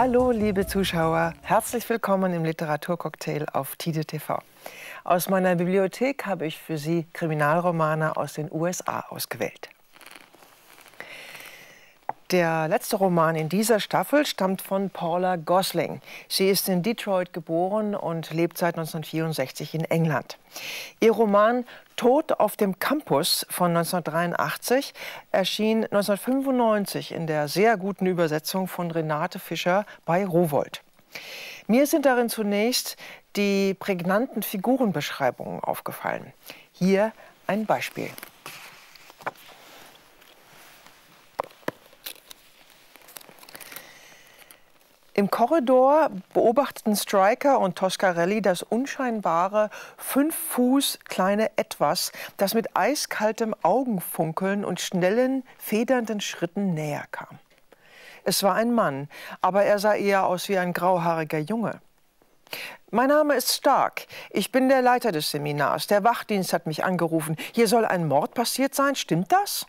Hallo, liebe Zuschauer. Herzlich willkommen im Literaturcocktail auf Tide TV. Aus meiner Bibliothek habe ich für Sie Kriminalromane aus den USA ausgewählt. Der letzte Roman in dieser Staffel stammt von Paula Gosling. Sie ist in Detroit geboren und lebt seit 1964 in England. Ihr Roman Tod auf dem Campus von 1983 erschien 1995 in der sehr guten Übersetzung von Renate Fischer bei Rowohlt. Mir sind darin zunächst die prägnanten Figurenbeschreibungen aufgefallen. Hier ein Beispiel. Im Korridor beobachteten Stryker und Toscarelli das unscheinbare, 5 Fuß kleine Etwas, das mit eiskaltem Augenfunkeln und schnellen, federnden Schritten näher kam. Es war ein Mann, aber er sah eher aus wie ein grauhaariger Junge. Mein Name ist Stark. Ich bin der Leiter des Seminars. Der Wachdienst hat mich angerufen. Hier soll ein Mord passiert sein. Stimmt das?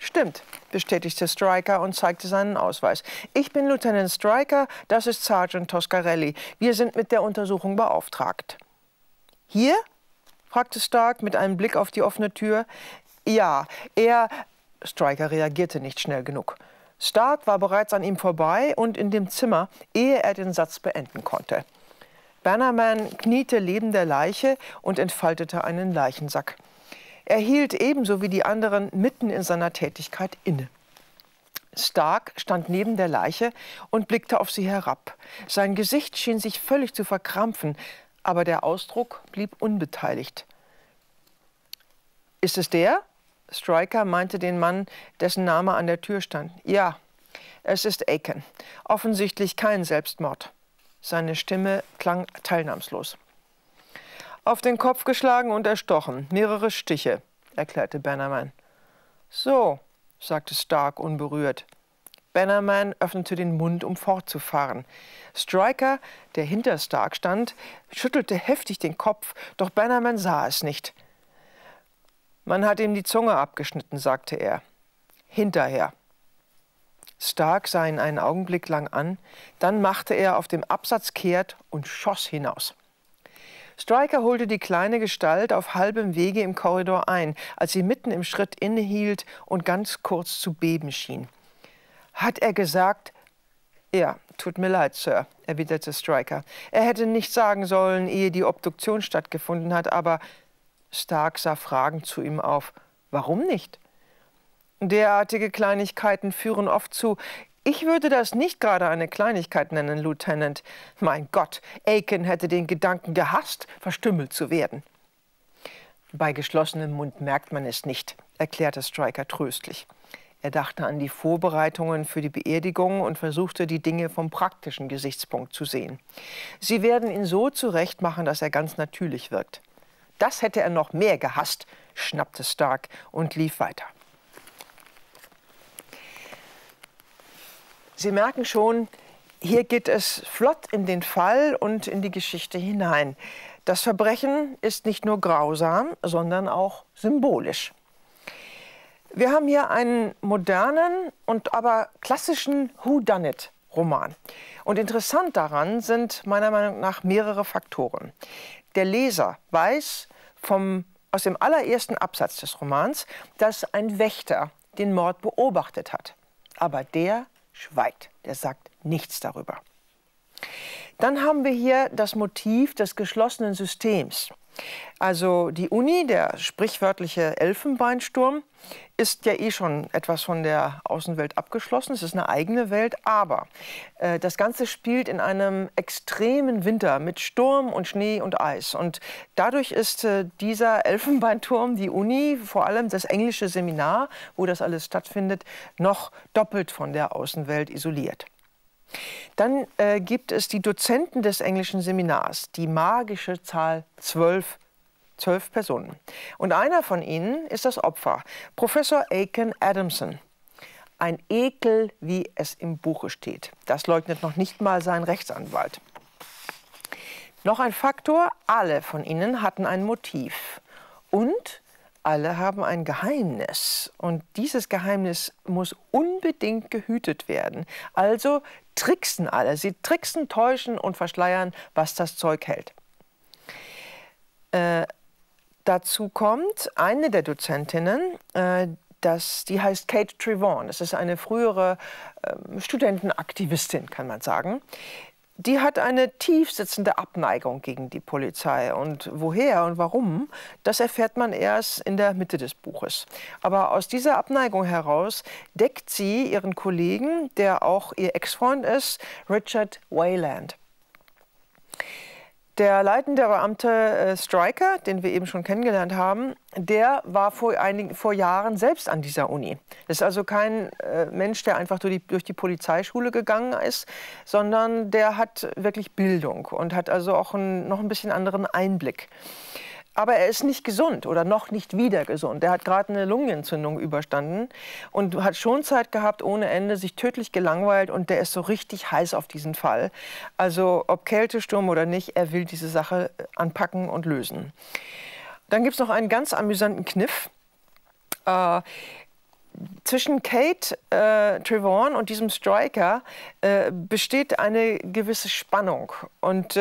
Stimmt, bestätigte Stryker und zeigte seinen Ausweis. Ich bin Lieutenant Stryker, das ist Sergeant Toscarelli. Wir sind mit der Untersuchung beauftragt. Hier? Fragte Stark mit einem Blick auf die offene Tür. Ja, Stryker reagierte nicht schnell genug. Stark war bereits an ihm vorbei und in dem Zimmer, ehe er den Satz beenden konnte. Bannerman kniete neben der Leiche und entfaltete einen Leichensack. Er hielt ebenso wie die anderen mitten in seiner Tätigkeit inne. Stark stand neben der Leiche und blickte auf sie herab. Sein Gesicht schien sich völlig zu verkrampfen, aber der Ausdruck blieb unbeteiligt. Ist es der? Stryker meinte den Mann, dessen Name an der Tür stand. Ja, es ist Aiken. Offensichtlich kein Selbstmord. Seine Stimme klang teilnahmslos. Auf den Kopf geschlagen und erstochen. Mehrere Stiche, erklärte Bannerman. So, sagte Stark unberührt. Bannerman öffnete den Mund, um fortzufahren. Stryker, der hinter Stark stand, schüttelte heftig den Kopf, doch Bannerman sah es nicht. Man hat ihm die Zunge abgeschnitten, sagte er. Hinterher. Stark sah ihn einen Augenblick lang an, dann machte er auf dem Absatz kehrt und schoss hinaus. Stryker holte die kleine Gestalt auf halbem Wege im Korridor ein, als sie mitten im Schritt innehielt und ganz kurz zu beben schien. Hat er gesagt? Ja, tut mir leid, Sir, erwiderte Stryker. Er hätte nichts sagen sollen, ehe die Obduktion stattgefunden hat, aber Stark sah fragend zu ihm auf. Warum nicht? Derartige Kleinigkeiten führen oft zu... Ich würde das nicht gerade eine Kleinigkeit nennen, Lieutenant. Mein Gott, Aiken hätte den Gedanken gehasst, verstümmelt zu werden. Bei geschlossenem Mund merkt man es nicht, erklärte Stryker tröstlich. Er dachte an die Vorbereitungen für die Beerdigung und versuchte, die Dinge vom praktischen Gesichtspunkt zu sehen. Sie werden ihn so zurechtmachen, dass er ganz natürlich wirkt. Das hätte er noch mehr gehasst, schnappte Stark und lief weiter. Sie merken schon, hier geht es flott in den Fall und in die Geschichte hinein. Das Verbrechen ist nicht nur grausam, sondern auch symbolisch. Wir haben hier einen modernen und aber klassischen Whodunit-Roman. Und interessant daran sind meiner Meinung nach mehrere Faktoren. Der Leser weiß aus dem allerersten Absatz des Romans, dass ein Wächter den Mord beobachtet hat. Aber der schweigt. Er sagt nichts darüber. Dann haben wir hier das Motiv des geschlossenen Systems. Also die Uni, der sprichwörtliche Elfenbeinsturm, ist ja eh schon etwas von der Außenwelt abgeschlossen. Es ist eine eigene Welt, aber das Ganze spielt in einem extremen Winter mit Sturm und Schnee und Eis. Und dadurch ist dieser Elfenbeinturm, die Uni, vor allem das englische Seminar, wo das alles stattfindet, noch doppelt von der Außenwelt isoliert. Dann gibt es die Dozenten des englischen Seminars, die magische Zahl 12 Personen. Und einer von ihnen ist das Opfer, Professor Aiken Adamson. Ein Ekel, wie es im Buche steht. Das leugnet noch nicht mal sein Rechtsanwalt. Noch ein Faktor, alle von ihnen hatten ein Motiv. Und alle haben ein Geheimnis und dieses Geheimnis muss unbedingt gehütet werden. Also tricksen alle. Sie tricksen, täuschen und verschleiern, was das Zeug hält. Dazu kommt eine der Dozentinnen, die heißt Kate Trevon. Das ist eine frühere Studentenaktivistin, kann man sagen. Die hat eine tiefsitzende Abneigung gegen die Polizei. Und woher und warum, das erfährt man erst in der Mitte des Buches. Aber aus dieser Abneigung heraus deckt sie ihren Kollegen, der auch ihr Ex-Freund ist, Richard Wayland. Der leitende Beamte Stryker, den wir eben schon kennengelernt haben, der war vor Jahren selbst an dieser Uni. Das ist also kein Mensch, der einfach durch die Polizeischule gegangen ist, sondern der hat wirklich Bildung und hat also auch noch ein bisschen anderen Einblick. Aber er ist nicht gesund oder noch nicht wieder gesund. Er hat gerade eine Lungenentzündung überstanden und hat schon Zeit gehabt, ohne Ende, sich tödlich gelangweilt. Und der ist so richtig heiß auf diesen Fall. Also ob Kältesturm oder nicht, er will diese Sache anpacken und lösen. Dann gibt es noch einen ganz amüsanten Kniff. Zwischen Kate Trevon und diesem Stryker besteht eine gewisse Spannung. Und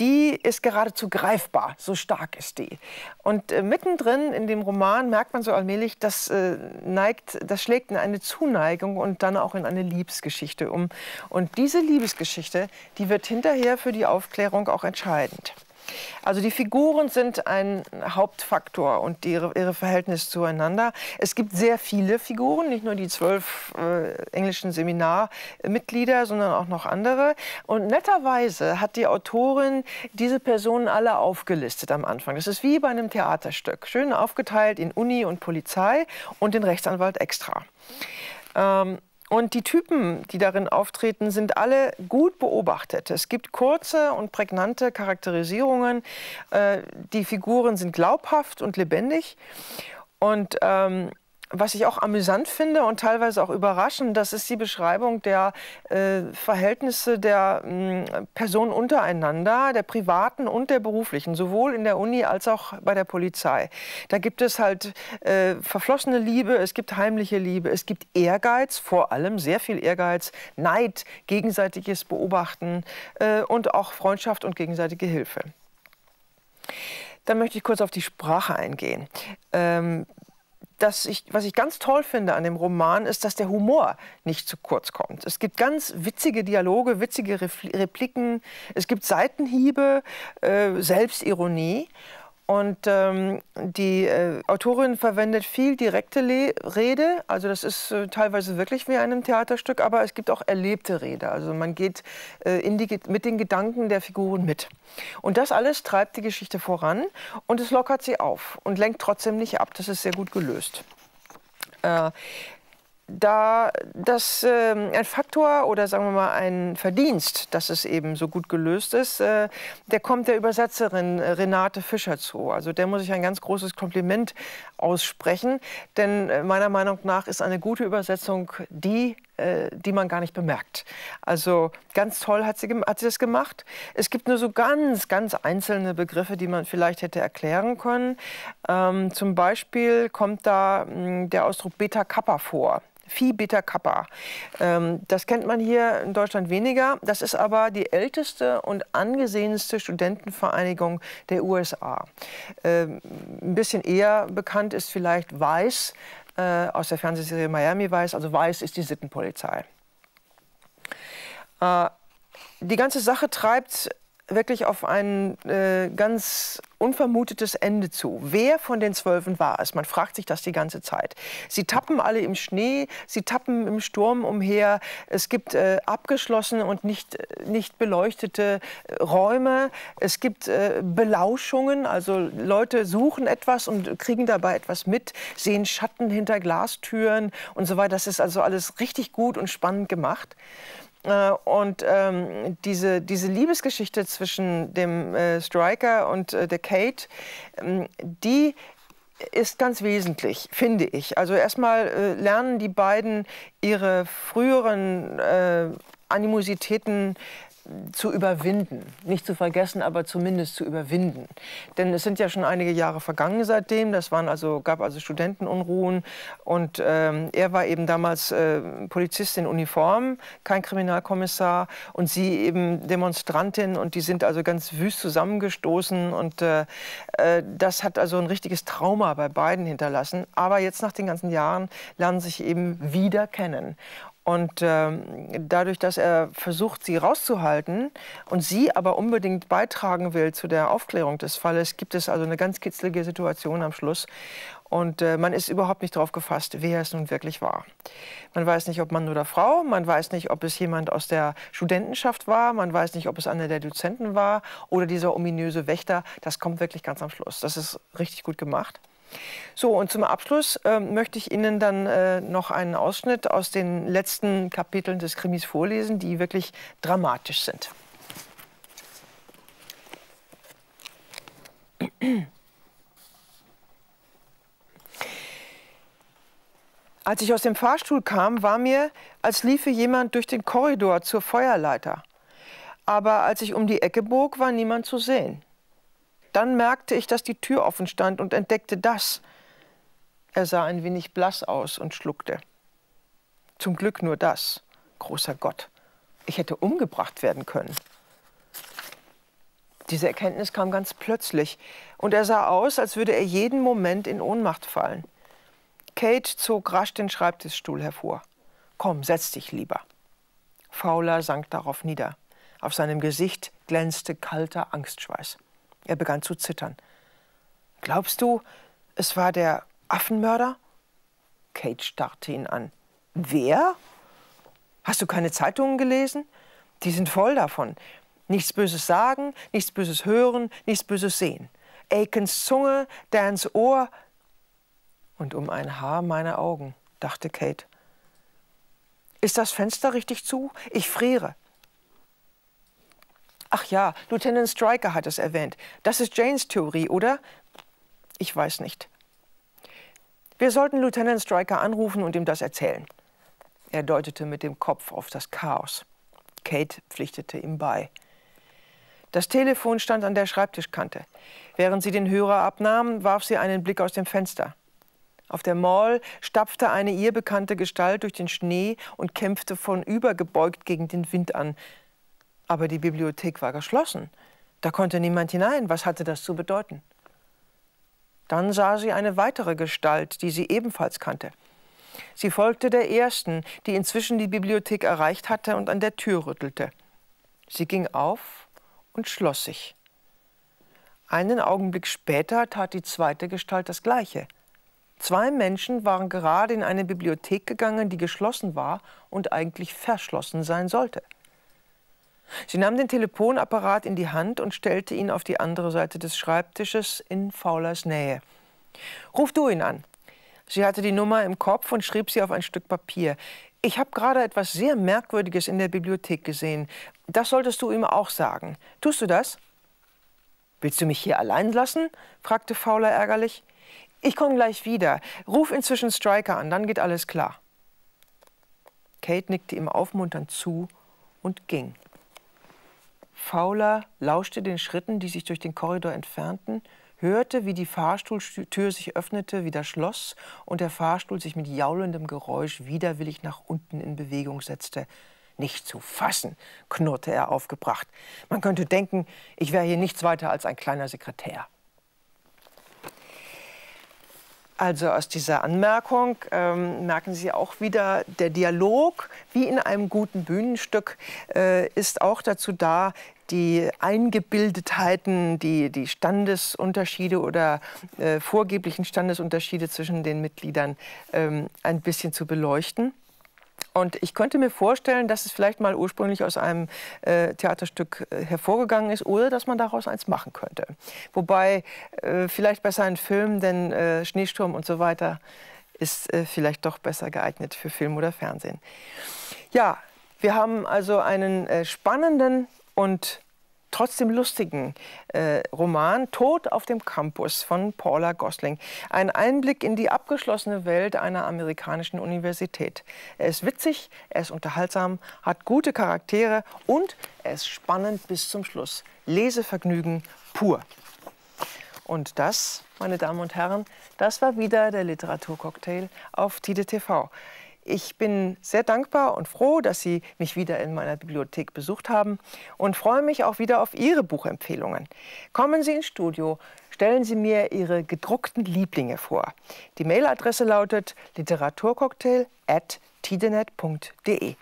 die ist geradezu greifbar, so stark ist die. Und mittendrin in dem Roman merkt man so allmählich, das schlägt in eine Zuneigung und dann auch in eine Liebesgeschichte um. Und diese Liebesgeschichte, die wird hinterher für die Aufklärung auch entscheidend. Also die Figuren sind ein Hauptfaktor und ihre Verhältnisse zueinander. Es gibt sehr viele Figuren, nicht nur die 12 englischen Seminarmitglieder, sondern auch noch andere. Und netterweise hat die Autorin diese Personen alle aufgelistet am Anfang. Das ist wie bei einem Theaterstück, schön aufgeteilt in Uni und Polizei und den Rechtsanwalt extra. Und die Typen, die darin auftreten, sind alle gut beobachtet. Es gibt kurze und prägnante Charakterisierungen. Die Figuren sind glaubhaft und lebendig. Und was ich auch amüsant finde und teilweise auch überraschend, das ist die Beschreibung der Verhältnisse der Personen untereinander, der privaten und der beruflichen, sowohl in der Uni als auch bei der Polizei. Da gibt es halt verflossene Liebe, es gibt heimliche Liebe, es gibt Ehrgeiz, vor allem sehr viel Ehrgeiz, Neid, gegenseitiges Beobachten und auch Freundschaft und gegenseitige Hilfe. Dann möchte ich kurz auf die Sprache eingehen. Was ich ganz toll finde an dem Roman, ist, dass der Humor nicht zu kurz kommt. Es gibt ganz witzige Dialoge, witzige Repliken, es gibt Seitenhiebe, Selbstironie. Und die Autorin verwendet viel direkte Rede, also das ist teilweise wirklich wie einem Theaterstück, aber es gibt auch erlebte Rede, also man geht mit den Gedanken der Figuren mit. Und das alles treibt die Geschichte voran und es lockert sie auf und lenkt trotzdem nicht ab, das ist sehr gut gelöst. Da das ein Faktor oder sagen wir mal ein Verdienst, dass es eben so gut gelöst ist, der kommt der Übersetzerin Renate Fischer zu. Also der muss ich ein ganz großes Kompliment aussprechen, denn meiner Meinung nach ist eine gute Übersetzung die man gar nicht bemerkt. Also ganz toll hat sie das gemacht. Es gibt nur so ganz, ganz einzelne Begriffe, die man vielleicht hätte erklären können. Zum Beispiel kommt da der Ausdruck Beta Kappa vor. Phi Beta Kappa. Das kennt man hier in Deutschland weniger. Das ist aber die älteste und angesehenste Studentenvereinigung der USA. Ein bisschen eher bekannt ist vielleicht Vice aus der Fernsehserie Miami Vice. Also Vice ist die Sittenpolizei. Die ganze Sache treibt wirklich auf ein ganz unvermutetes Ende zu. Wer von den 12 war es? Man fragt sich das die ganze Zeit. Sie tappen alle im Schnee, sie tappen im Sturm umher. Es gibt abgeschlossene und nicht beleuchtete Räume. Es gibt Belauschungen, also Leute suchen etwas und kriegen dabei etwas mit, sehen Schatten hinter Glastüren und so weiter. Das ist also alles richtig gut und spannend gemacht. Und diese Liebesgeschichte zwischen dem Stryker und der Kate, die ist ganz wesentlich, finde ich. Also erstmal lernen die beiden ihre früheren Animositäten zu überwinden. Nicht zu vergessen, aber zumindest zu überwinden. Denn es sind ja schon einige Jahre vergangen seitdem. Das waren also, gab also Studentenunruhen. Und er war eben damals Polizist in Uniform, kein Kriminalkommissar. Und sie eben Demonstrantin. Und die sind also ganz wüst zusammengestoßen. Und das hat also ein richtiges Trauma bei beiden hinterlassen. Aber jetzt nach den ganzen Jahren lernen sich eben wieder kennen. Und dadurch, dass er versucht, sie rauszuhalten und sie aber unbedingt beitragen will zu der Aufklärung des Falles, gibt es also eine ganz kitzelige Situation am Schluss. Und man ist überhaupt nicht drauf gefasst, wer es nun wirklich war. Man weiß nicht, ob Mann oder Frau, man weiß nicht, ob es jemand aus der Studentenschaft war, man weiß nicht, ob es einer der Dozenten war oder dieser ominöse Wächter. Das kommt wirklich ganz am Schluss. Das ist richtig gut gemacht. So, und zum Abschluss möchte ich Ihnen dann noch einen Ausschnitt aus den letzten Kapiteln des Krimis vorlesen, die wirklich dramatisch sind. Als ich aus dem Fahrstuhl kam, war mir, als liefe jemand durch den Korridor zur Feuerleiter. Aber als ich um die Ecke bog, war niemand zu sehen. Dann merkte ich, dass die Tür offen stand und entdeckte das. Er sah ein wenig blass aus und schluckte. Zum Glück nur das. Großer Gott, ich hätte umgebracht werden können. Diese Erkenntnis kam ganz plötzlich und er sah aus, als würde er jeden Moment in Ohnmacht fallen. Kate zog rasch den Schreibtischstuhl hervor. Komm, setz dich lieber. Fowler sank darauf nieder. Auf seinem Gesicht glänzte kalter Angstschweiß. Er begann zu zittern. Glaubst du, es war der Affenmörder? Kate starrte ihn an. Wer? Hast du keine Zeitungen gelesen? Die sind voll davon. Nichts Böses sagen, nichts Böses hören, nichts Böses sehen. Aikens Zunge, Dans Ohr. Und um ein Haar meine Augen, dachte Kate. Ist das Fenster richtig zu? Ich friere. Ach ja, Lieutenant Stryker hat es erwähnt. Das ist Janes Theorie, oder? Ich weiß nicht. Wir sollten Lieutenant Stryker anrufen und ihm das erzählen. Er deutete mit dem Kopf auf das Chaos. Kate pflichtete ihm bei. Das Telefon stand an der Schreibtischkante. Während sie den Hörer abnahm, warf sie einen Blick aus dem Fenster. Auf der Mall stapfte eine ihr bekannte Gestalt durch den Schnee und kämpfte vornübergebeugt gegen den Wind an. Aber die Bibliothek war geschlossen. Da konnte niemand hinein. Was hatte das zu bedeuten? Dann sah sie eine weitere Gestalt, die sie ebenfalls kannte. Sie folgte der ersten, die inzwischen die Bibliothek erreicht hatte und an der Tür rüttelte. Sie ging auf und schloss sich. Einen Augenblick später tat die zweite Gestalt das Gleiche. Zwei Menschen waren gerade in eine Bibliothek gegangen, die geschlossen war und eigentlich verschlossen sein sollte. Sie nahm den Telefonapparat in die Hand und stellte ihn auf die andere Seite des Schreibtisches in Fowlers Nähe. »Ruf du ihn an.« Sie hatte die Nummer im Kopf und schrieb sie auf ein Stück Papier. »Ich habe gerade etwas sehr Merkwürdiges in der Bibliothek gesehen. Das solltest du ihm auch sagen. Tust du das?« »Willst du mich hier allein lassen?« fragte Fowler ärgerlich. »Ich komme gleich wieder. Ruf inzwischen Stryker an, dann geht alles klar.« Kate nickte ihm aufmunternd zu und ging. Fowler lauschte den Schritten, die sich durch den Korridor entfernten, hörte, wie die Fahrstuhltür sich öffnete, wieder schloss und der Fahrstuhl sich mit jaulendem Geräusch widerwillig nach unten in Bewegung setzte. »Nicht zu fassen«, knurrte er aufgebracht. »Man könnte denken, ich wäre hier nichts weiter als ein kleiner Sekretär.« Also aus dieser Anmerkung merken Sie auch wieder, der Dialog, wie in einem guten Bühnenstück, ist auch dazu da, die Eingebildetheiten, die Standesunterschiede oder vorgeblichen Standesunterschiede zwischen den Mitgliedern ein bisschen zu beleuchten. Und ich könnte mir vorstellen, dass es vielleicht mal ursprünglich aus einem Theaterstück hervorgegangen ist oder dass man daraus eins machen könnte. Wobei vielleicht besser ein Film, denn Schneesturm und so weiter ist vielleicht doch besser geeignet für Film oder Fernsehen. Ja, wir haben also einen spannenden und trotzdem lustigen Roman Tod auf dem Campus von Paula Gosling. Ein Einblick in die abgeschlossene Welt einer amerikanischen Universität. Er ist witzig, er ist unterhaltsam, hat gute Charaktere und er ist spannend bis zum Schluss. Lesevergnügen pur. Und das, meine Damen und Herren, das war wieder der Literaturcocktail auf Tide TV. Ich bin sehr dankbar und froh, dass Sie mich wieder in meiner Bibliothek besucht haben und freue mich auch wieder auf Ihre Buchempfehlungen. Kommen Sie ins Studio, stellen Sie mir Ihre gedruckten Lieblinge vor. Die Mailadresse lautet literaturcocktail@tidenet.de.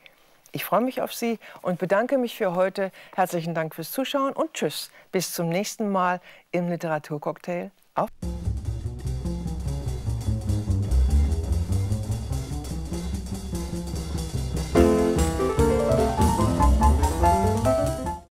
Ich freue mich auf Sie und bedanke mich für heute. Herzlichen Dank fürs Zuschauen und tschüss. Bis zum nächsten Mal im Literaturcocktail. Auf